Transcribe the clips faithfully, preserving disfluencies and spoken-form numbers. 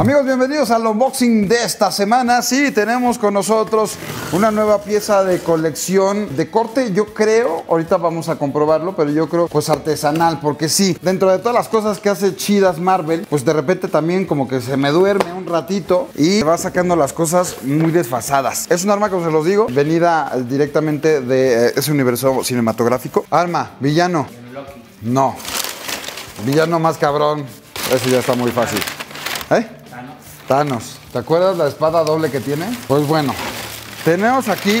Amigos, bienvenidos al unboxing de esta semana. Sí, tenemos con nosotros una nueva pieza de colección de corte, yo creo, ahorita vamos a comprobarlo, pero yo creo pues artesanal, porque sí, dentro de todas las cosas que hace chidas Marvel, pues de repente también como que se me duerme un ratito y va sacando las cosas muy desfasadas. Es un arma, como se los digo, venida directamente de ese universo cinematográfico. Arma, villano. No. Villano más cabrón. Eso ya está muy fácil. ¿Eh? Thanos. Thanos. ¿Te acuerdas la espada doble que tiene? Pues bueno, tenemos aquí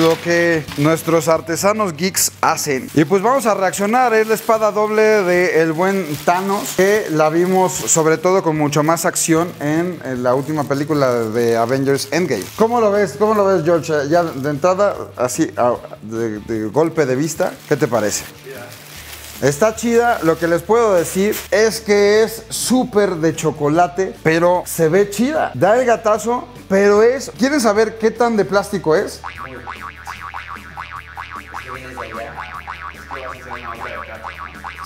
lo que nuestros artesanos geeks hacen. Y pues vamos a reaccionar. Es la espada doble del buen Thanos, que la vimos sobre todo con mucho más acción en la última película de Avengers Endgame. ¿Cómo lo ves? ¿Cómo lo ves, George? Ya de entrada, así, de, de golpe de vista, ¿qué te parece? Está chida, lo que les puedo decir es que es súper de chocolate, pero se ve chida. Da el gatazo, pero es... ¿Quieren saber qué tan de plástico es?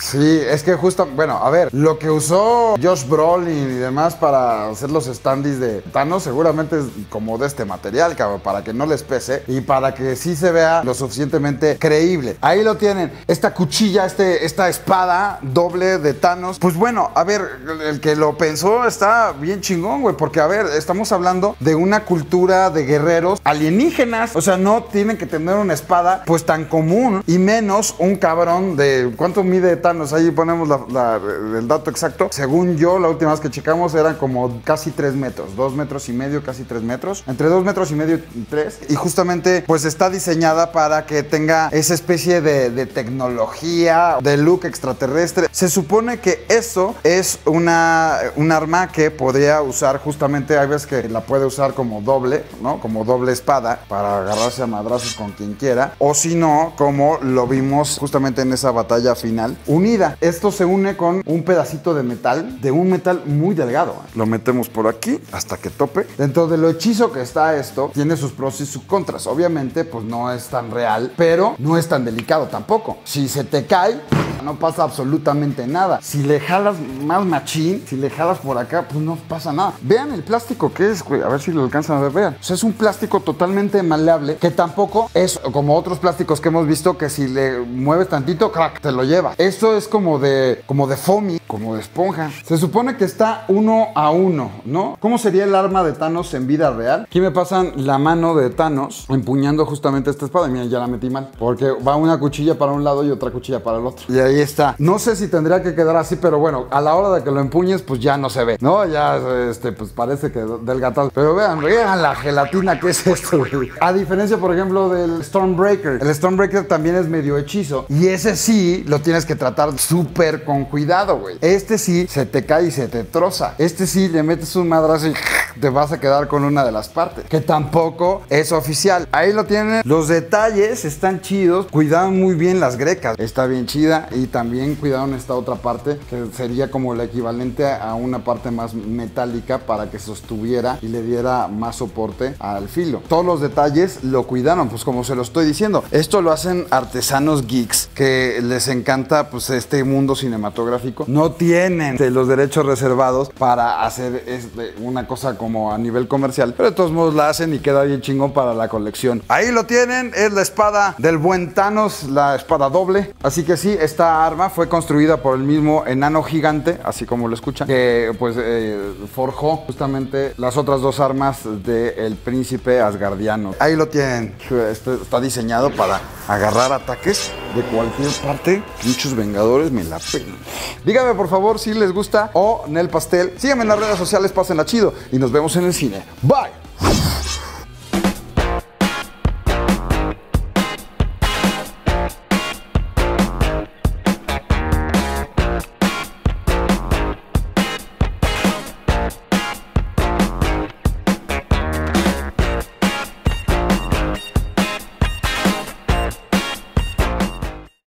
Sí, es que justo... Bueno, a ver, lo que usó Josh Brolin y demás para hacer los standees de Thanos seguramente es como de este material, cabrón, para que no les pese y para que sí se vea lo suficientemente creíble. Ahí lo tienen, esta cuchilla, este, esta espada doble de Thanos. Pues bueno, a ver, el que lo pensó está bien chingón, güey, porque a ver, estamos hablando de una cultura de guerreros alienígenas. O sea, no tienen que tener una espada pues tan común y menos un cabrón de... ¿Cuánto mide Thanos? Ahí ponemos la, la, el dato exacto. Según yo, la última vez que checamos eran como casi tres metros, dos metros y medio, casi tres metros, entre dos metros y medio y tres, y justamente pues está diseñada para que tenga esa especie de, de tecnología, de look extraterrestre. Se supone que eso es una, un arma que podría usar justamente, hay veces que la puede usar como doble, ¿no? Como doble espada para agarrarse a madrazos con quien quiera, o si no, como lo vimos justamente en esa batalla final, unir. Esto se une con un pedacito de metal, de un metal muy delgado. Lo metemos por aquí hasta que tope. Dentro de lo hechizo que está esto, tiene sus pros y sus contras. Obviamente, pues no es tan real, pero no es tan delicado tampoco. Si se te cae, no pasa absolutamente nada. Si le jalas más machín, si le jalas por acá, pues no pasa nada. Vean el plástico que es, güey. A ver si lo alcanzan a ver, vean. O sea, es un plástico totalmente maleable, que tampoco es como otros plásticos que hemos visto, que si le mueves tantito, crack, te lo lleva. Esto es como de, como de foamy, como de esponja. Se supone que está uno a uno, ¿no? ¿Cómo sería el arma de Thanos en vida real? Aquí me pasan la mano de Thanos empuñando justamente esta espada. Mira, ya la metí mal, porque va una cuchilla para un lado y otra cuchilla para el otro. Y ahí Ahí está. No sé si tendría que quedar así, pero bueno, a la hora de que lo empuñes, pues ya no se ve, ¿no? Ya, este, pues parece que del gatazo. Pero vean, vean la gelatina que es esto, güey. A diferencia, por ejemplo, del Stormbreaker. El Stormbreaker también es medio hechizo y ese sí lo tienes que tratar súper con cuidado, güey. Este sí se te cae y se te troza. Este sí le metes un madrazo y te vas a quedar con una de las partes, que tampoco es oficial. Ahí lo tienen. Los detalles están chidos. Cuidaron muy bien las grecas. Está bien chida. Y también cuidaron esta otra parte, que sería como el equivalente a una parte más metálica para que sostuviera y le diera más soporte al filo. Todos los detalles lo cuidaron, pues como se lo estoy diciendo. Esto lo hacen artesanos geeks que les encanta pues este mundo cinematográfico. No tienen los derechos reservados para hacer este, una cosa como a nivel comercial, pero de todos modos la hacen y queda bien chingón para la colección. Ahí lo tienen, es la espada del buen Thanos, la espada doble. Así que sí, está esta arma fue construida por el mismo enano gigante, así como lo escuchan, que pues eh, forjó justamente las otras dos armas del príncipe asgardiano. Ahí lo tienen. Este está diseñado para agarrar ataques de cualquier parte. Muchos vengadores me la pelan. Díganme por favor si les gusta o en el pastel. Síganme en las redes sociales, pásenla chido y nos vemos en el cine. Bye.